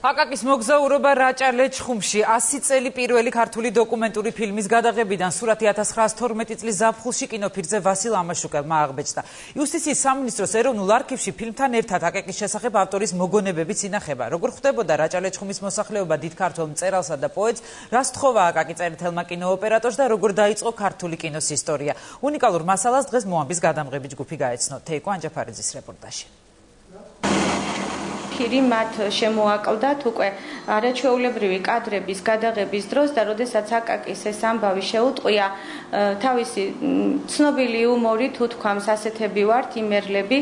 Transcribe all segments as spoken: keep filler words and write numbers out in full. აკაკის მოგზაურობა რაჭა-ლეჩხუმში ასი წელი პირველი ქართული დოკუმენტური ფილმის გადაღებიდან სურათი ოთხ ათას ცხრაას თორმეტი წლის ზაფხულში კინოფირზე ვასილ ამაშუკელმა აღბეჭდა. იუსტიციის სამინისტროს ეროვნულ არქივში ფილმთან ერთად აკაკის შესახებ ავტორის მოგონებებიც ინახება. Როგორ ხდებოდა რაჭა-ლეჩხუმის მოსახლეობა დიდ ქართველ მწერალსა და პოეტს, რას თხოვა აკაკი წერეთელმა კინოოპერატორს და როგორ დაიწყო ქართული კინოს ისტორია. უნიკალურ მასალას დღეს მოამბის გადამღები ჯგუფი გაეცნო. თეიკო ანჯაფარიძის რეპორტაჟი. Kiri mat შემოაკლდა უკვე არაჩვეულებრივი კადრების გადაღების დროს და როდესაც აკაკის ეს ამბავი შეუტყვია თავისი ცნობილი იუმორით უთქვამს ასეთები ვართ იმერლები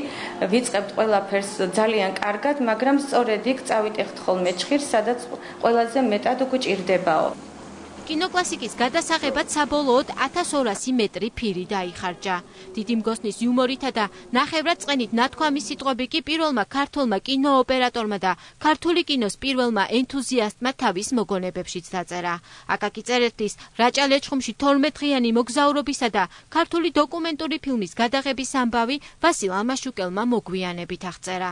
ვიწყებთ ყველაფერს ძალიან კარგად მაგრამ სწორედ იქ წავიტეხთ ხოლმე ჩხირს სადაც ყველაზე მეტად გვჭირდებაო კინოკლასიკის გადასაღებად საბოლოოდ ათას ორასი მეტრი ფირი დაიხარჯა. დიდი მგოსნის იუმორითა და ნახევრად წყენით ნათქვამი სიტყვები კი პირველმა ქართულმა კინოოპერატორმა და ქართული კინოს პირველმა ენთუზიასტმა თავის მოგონებებშიც დაწერა. აკაკი წერეთლის რაჭა-ლეჩხუმში თორმეტ დღიანი მოგზაურობისა და ქართული დოკუმენტური ფილმის გადაღების ამბავი ვასილ ამაშუკელმა მოგვიანებით აღწერა.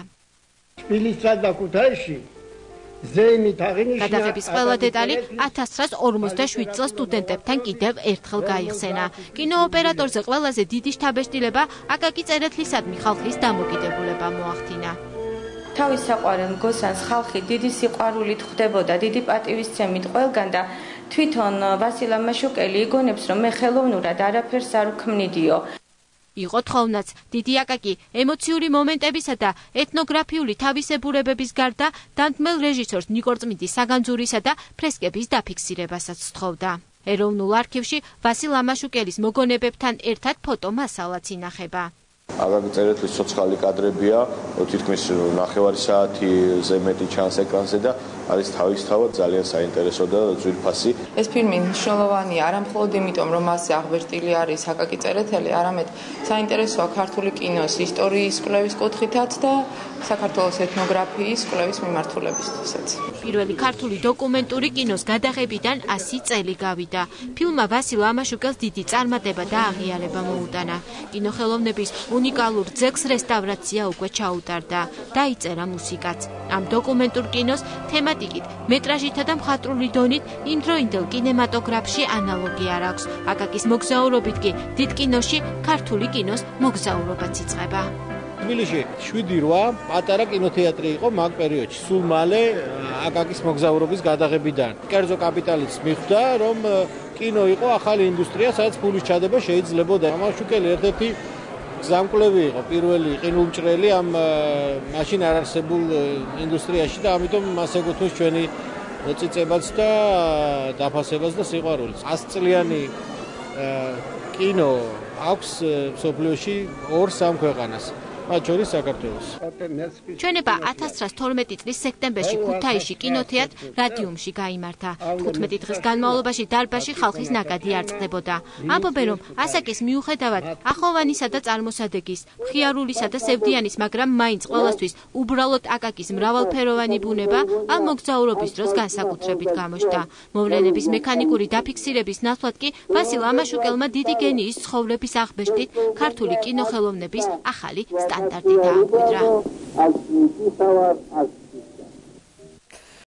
თბილისსა და ქუთაისში გადაღების ყველა დეტალი ათას ცხრაას ორმოცდაშვიდ წელს სტუდენტებთან კიდევ ერთხელ გაიხსენა. კინოოპერატორზე ყველაზე დიდი შთაბეჭდილება აკაკი წერეთლისადმი ხალხის დამოკიდებულება მოახდინა. Თავის საყვარელ მგოსანს ხალხი დიდი სიყვარულით ხვდებოდა, დიდი პატივისცემით ყველგან და თვითონ ვასილ ამაშუკელი იგონებს, რომ მე ხელოვნურად არაფერს არ ვქმნიდიო. იყო თხოვნაც დიდი აკაკი ემოციური მომენტებისა და ეთნოგრაფიული თავისებურებების გარდა დამთმელ რეჟისორს ნიკორწმინდის საგანძურისა და ფრესკების დაფიქსირებასაც სთხოვდა. ეროვნულ არქივში ვასილ ამაშუკელის მოგონებებთან ერთად ფოტომასალაც ინახება. Აკაკი წერეთლის ცოცხალი კადრებია, თითქმის ნახევარი საათიზე მეტი ჩანს ეკრანზე და არის თავისთავად ძალიან საინტერესო და ძვირფასი. ეს ფილმი მნიშვნელოვანია, არა მხოლოდ იმიტომ, რომ მასზე აღბეჭდილი არის აკაკი წერეთელი, არამედ საინტერესოა ქართული კინოს ისტორიის კვლევის კუთხითაც და საქართველოს ეთნოგრაფიის კვლევის მიმართულებისთვისაც. პირველი ქართული დოკუმენტური კინოს გადაღებიდან ასი წელი გავიდა. ფილმმა ვასილ ამაშუკელს დიდი წარმატება და აღიარება მოუტანა. კინოხელოვნების უნიკალურ ძეგლს რესტავრაცია უკვე ჩაუტარდა, დაიწერა მუსიკაც. Am დოკუმენტურ კინოს თემატიკით, მეტრაჟითა და მხატვრული დონით იმდროინდელ კინემატოგრაფში ანალოგია არ აქვს. აკაკის მოგზაურობით კი დიდ კინოში ქართული კინოს მოგზაურობაც იწყება. თბილისში შვიდი რვა პატარა კინოთეატრი იყო მაგ პერიოდში, სულ მალე აკაკის მოგზაურობის გადაღებიდან. კერძო კაპიტალიც მიხვდა, რომ კინო იყო ახალი ინდუსტრია, სადაც ფულის ჩადება შეიძლებოდა. ამაშუკელი ერთ-ერთი გზამკვლევი იყო პირველი ყინულმჭრელი ამ მაშინ არ არსებულ ინდუსტრიაში და ამიტომ მას ეკუთვნის ჩვენი წიწებაც და დაფასებაც და სიყვარულიც. ასწლიანი კინო აქვს მსოფლიოში ორ სამ ქვეყანას. Მათ შორის საქართველოს. Ჩვენება ათას ცხრაას თორმეტი წლის სექტემბერში ქუთაისში კინოთეატრ რადიუმში გაიმართა. თხუთმეტი დღის განმავლობაში დარბაზში ხალხის ნაკადი არ წყდებოდა. ამბობენ, რომ ასაკის მიუხედავად ახოვანისა და წარმოსადეგის, მხიარულისა და სევდიანის, მაგრამ მაინც ყველასთვის უბრალოდ აკაკის მრავალფეროვანი ბუნება ამ მოგზაურობის დროს განსაკუთრებით გამოჩნდა. მოვლენების მექანიკური დაფიქსირების ნაცვლად კი ვასილ ამაშუკელმა დიდი გენიის ცხოვრების აღბეჭდით ქართული კინოხელოვნების ახალი სტანდარტი დააკვირდა.